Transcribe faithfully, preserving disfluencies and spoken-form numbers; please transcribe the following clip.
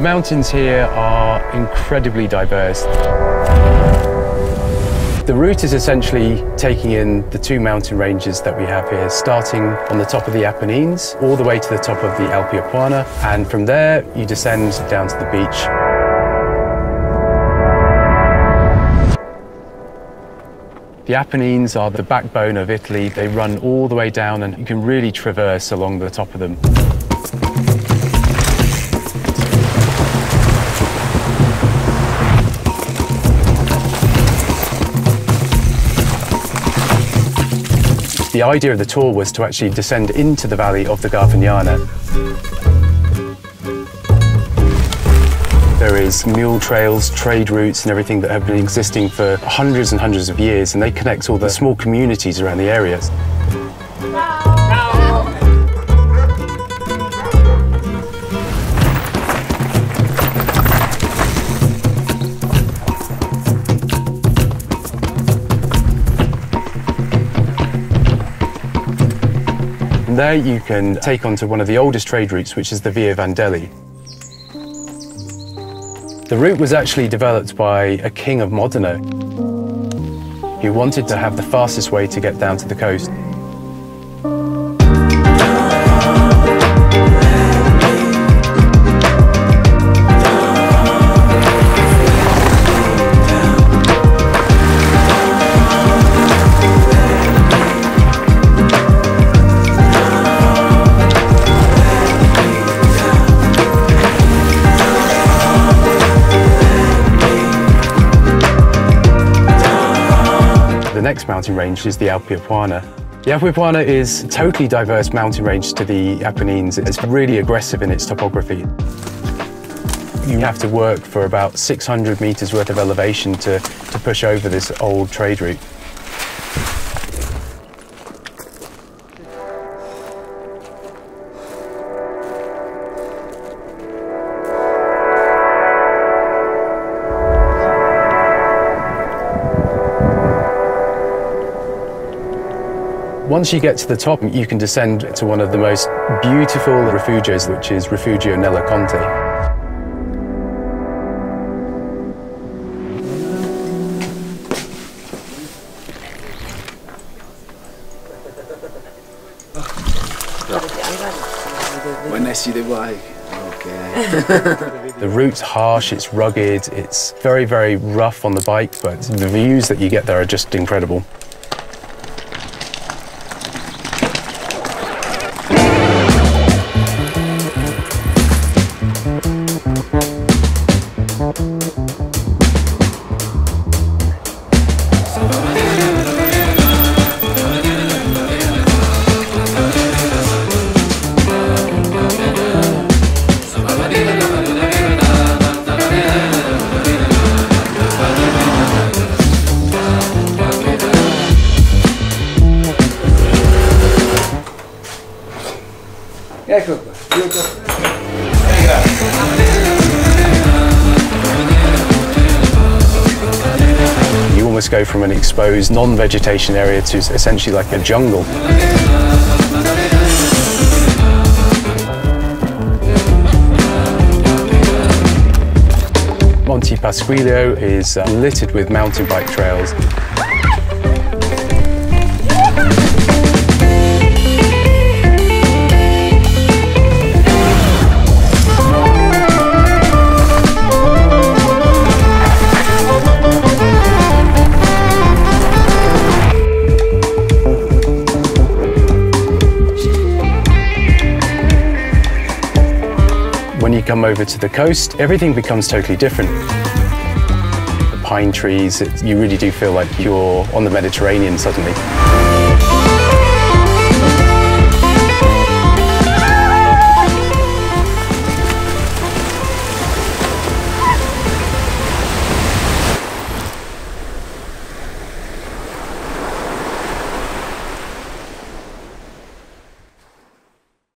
The mountains here are incredibly diverse. The route is essentially taking in the two mountain ranges that we have here, starting on the top of the Apennines, all the way to the top of the Alpi Apuane, and from there you descend down to the beach. The Apennines are the backbone of Italy. They run all the way down and you can really traverse along the top of them. The idea of the tour was to actually descend into the valley of the Garfagnana. There is mule trails, trade routes and everything that have been existing for hundreds and hundreds of years, and they connect all the small communities around the areas. And there you can take onto one of the oldest trade routes, which is the Via Vandelli. The route was actually developed by a king of Modena who wanted to have the fastest way to get down to the coast. The next mountain range is the Alpi Apuane. The Alpi Apuane is a totally diverse mountain range to the Apennines. It's really aggressive in its topography. You have to work for about six hundred meters worth of elevation to, to push over this old trade route. Once you get to the top, you can descend to one of the most beautiful refugios, which is Rifugio Nella Conte. When I see the bike, okay. The route's harsh, it's rugged, it's very, very rough on the bike, but the views that you get there are just incredible. Ecco qua. You almost go from an exposed non-vegetation area to essentially like a jungle. Monte Pasquilio is uh, littered with mountain bike trails. When you come over to the coast, everything becomes totally different. The pine trees, it, you really do feel like you're on the Mediterranean suddenly.